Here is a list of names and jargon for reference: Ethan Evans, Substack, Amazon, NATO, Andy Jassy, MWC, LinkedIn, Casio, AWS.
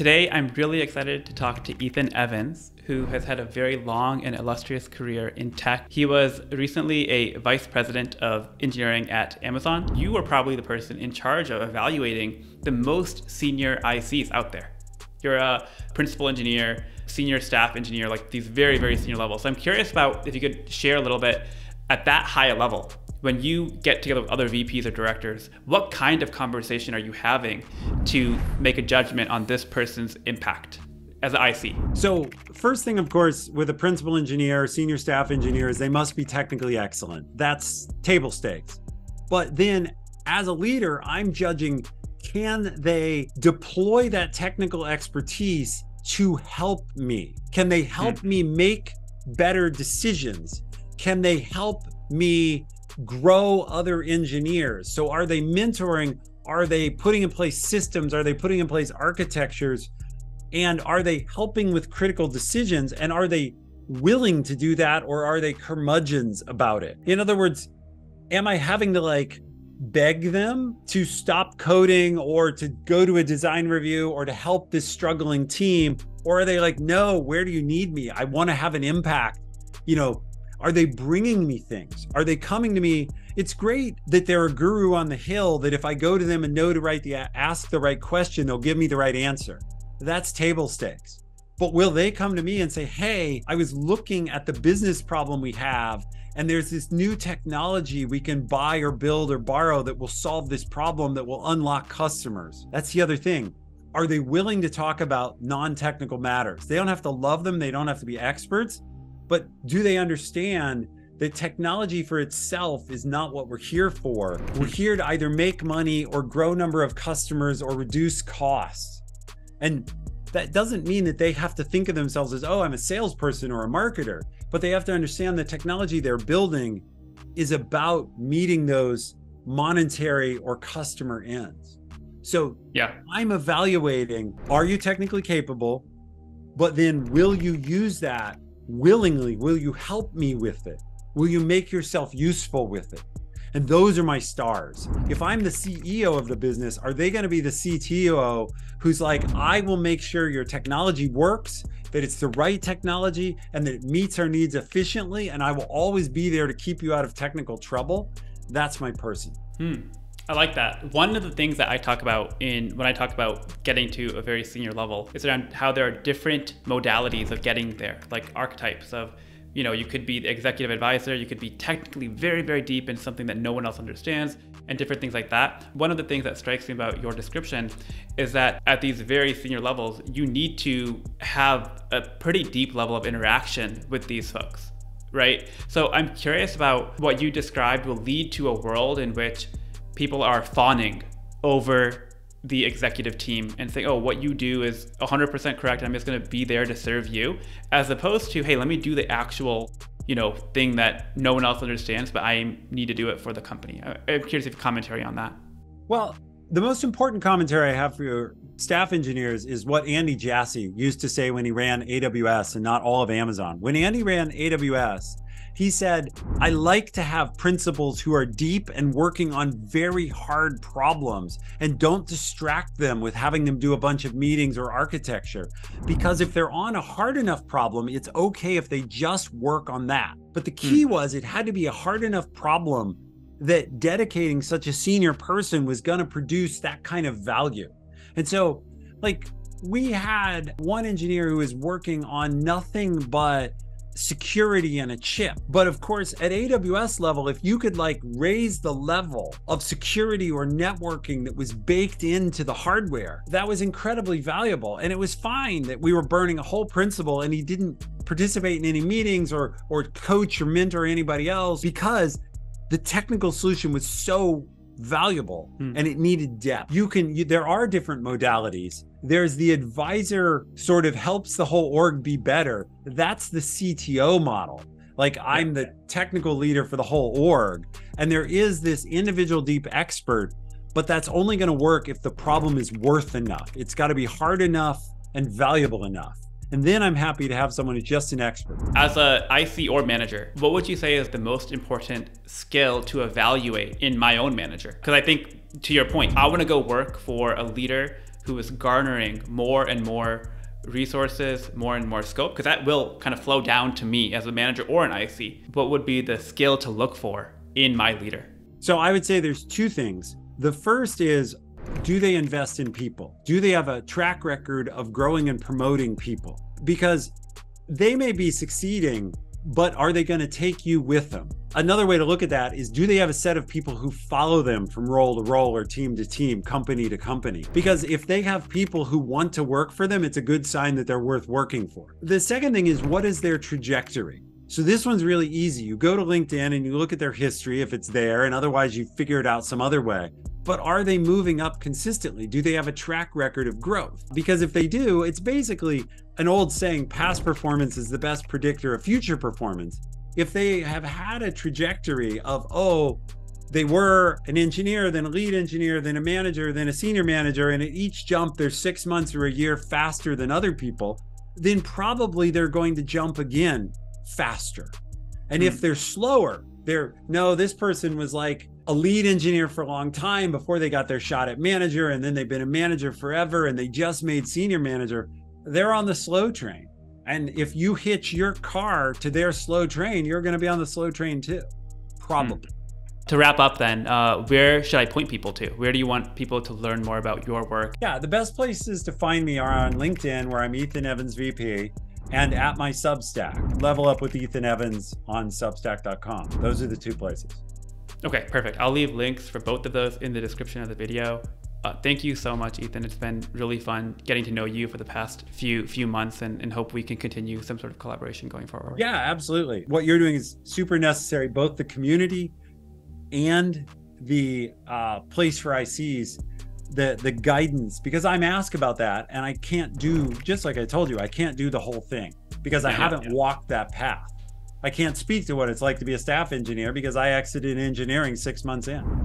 Today, I'm really excited to talk to Ethan Evans, who has had a very long and illustrious career in tech. He was recently a vice president of engineering at Amazon. You are probably the person in charge of evaluating the most senior ICs out there. You're a principal engineer, senior staff engineer, like these very, very senior levels. So I'm curious about if you could share a little bit at that high level, when you get together with other VPs or directors, what kind of conversation are you having to make a judgment on this person's impact as an IC? So first thing, of course, with a principal engineer, senior staff engineers, they must be technically excellent. That's table stakes. But then as a leader, I'm judging, can they deploy that technical expertise to help me? Can they help me make better decisions? Can they help me grow other engineers? So are they mentoring? Are they putting in place systems? Are they putting in place architectures? And are they helping with critical decisions? And are they willing to do that? Or are they curmudgeons about it? In other words, am I having to like beg them to stop coding or to go to a design review or to help this struggling team? Or are they like, no, where do you need me? I want to have an impact, you know? Are they bringing me things? Are they coming to me? It's great that they're a guru on the hill, that if I go to them and know to ask the right question, they'll give me the right answer. That's table stakes. But will they come to me and say, hey, I was looking at the business problem we have, and there's this new technology we can buy or build or borrow that will solve this problem that will unlock customers? That's the other thing. Are they willing to talk about non-technical matters? They don't have to love them. They don't have to be experts. But do they understand that technology for itself is not what we're here for? We're here to either make money or grow number of customers or reduce costs. And that doesn't mean that they have to think of themselves as, oh, I'm a salesperson or a marketer, but they have to understand the technology they're building is about meeting those monetary or customer ends. So yeah, I'm evaluating, are you technically capable? But then will you use that willingly? Will you help me with it? Will you make yourself useful with it? And those are my stars. If I'm the CEO of the business, are they going to be the CTO who's like, I will make sure your technology works, that it's the right technology, and that it meets our needs efficiently, and I will always be there to keep you out of technical trouble? That's my person. I like that. One of the things that I talk about when I talk about getting to a very senior level is around how there are different modalities of getting there, like archetypes of, you know, you could be the executive advisor, you could be technically very, very deep in something that no one else understands and different things like that. One of the things that strikes me about your description is that at these very senior levels, you need to have a pretty deep level of interaction with these folks, right? So I'm curious about what you described will lead to a world in which people are fawning over the executive team and saying, oh, what you do is 100% correct. I'm just going to be there to serve you, as opposed to, hey, let me do the actual, you know, thing that no one else understands, but I need to do it for the company. I'm curious if you have commentary on that. Well, the most important commentary I have for your staff engineers is what Andy Jassy used to say when he ran AWS and not all of Amazon. When Andy ran AWS, he said, I like to have principals who are deep and working on very hard problems, and don't distract them with having them do a bunch of meetings or architecture. Because if they're on a hard enough problem, it's okay if they just work on that. But the key was it had to be a hard enough problem that dedicating such a senior person was going to produce that kind of value. And so, like, we had one engineer who was working on nothing but security and a chip. But of course, at AWS level, if you could like raise the level of security or networking that was baked into the hardware, that was incredibly valuable. And it was fine that we were burning a whole principal and he didn't participate in any meetings or coach or mentor anybody else, because the technical solution was so valuable and it needed depth. There are different modalities. There's the advisor sort of helps the whole org be better. That's the CTO model. Like, I'm the technical leader for the whole org. And there is this individual deep expert, but that's only going to work if the problem is worth enough. It's got to be hard enough and valuable enough. And then I'm happy to have someone who's just an expert. As an IC or manager, what would you say is the most important skill to evaluate in my own manager? Because I think, to your point, I want to go work for a leader who is garnering more and more resources, more and more scope, because that will kind of flow down to me as a manager or an IC. What would be the skill to look for in my leader? So I would say there's two things. The first is, do they invest in people? Do they have a track record of growing and promoting people? Because they may be succeeding, but are they going to take you with them? Another way to look at that is, do they have a set of people who follow them from role to role or team to team, company to company? Because if they have people who want to work for them, it's a good sign that they're worth working for. The second thing is, what is their trajectory? So this one's really easy. You go to LinkedIn and you look at their history if it's there, and otherwise you figure it out some other way. But are they moving up consistently? Do they have a track record of growth? Because if they do, it's basically an old saying, past performance is the best predictor of future performance. If they have had a trajectory of, oh, they were an engineer, then a lead engineer, then a manager, then a senior manager, and at each jump, they're 6 months or a year faster than other people, then probably they're going to jump again faster. And if they're slower, this person was like a lead engineer for a long time before they got their shot at manager, and then they've been a manager forever and they just made senior manager, they're on the slow train. And if you hitch your car to their slow train, you're going to be on the slow train too, probably. To wrap up then, where should I point people to? Where do you want people to learn more about your work? Yeah, the best places to find me are on LinkedIn, where I'm Ethan Evans VP, and at my Substack, Level Up with Ethan Evans on substack.com. Those are the two places. Okay, perfect. I'll leave links for both of those in the description of the video. Thank you so much, Ethan. It's been really fun getting to know you for the past few months, and hope we can continue some sort of collaboration going forward. Yeah, absolutely. What you're doing is super necessary, both the community and the place for ICs, the guidance, because I'm asked about that, and I can't do, just like I told you, I can't do the whole thing because I haven't walked that path. I can't speak to what it's like to be a staff engineer because I exited engineering 6 months in.